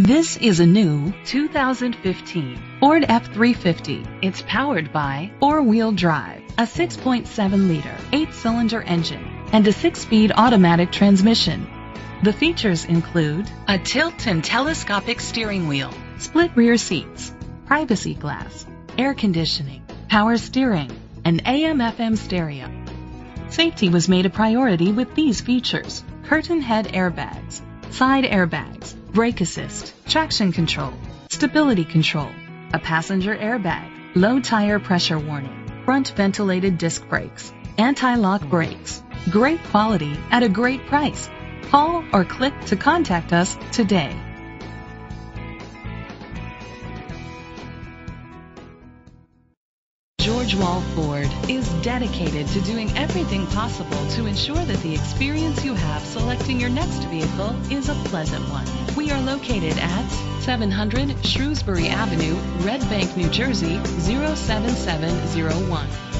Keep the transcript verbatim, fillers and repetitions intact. This is a new two thousand fifteen Ford F three fifty. It's powered by four-wheel drive, a six point seven liter, eight-cylinder engine, and a six-speed automatic transmission. The features include a tilt and telescopic steering wheel, split rear seats, privacy glass, air conditioning, power steering, and A M F M stereo. Safety was made a priority with these features: curtain head airbags, side airbags, brake assist, traction control, stability control, a passenger airbag, low tire pressure warning, front ventilated disc brakes, anti-lock brakes. Great quality at a great price. Call or click to contact us today. George Wall Ford is dedicated to doing everything possible to ensure that the experience you have selecting your next vehicle is a pleasant one. We are located at seven hundred Shrewsbury Avenue, Red Bank, New Jersey, zero seven seven zero one.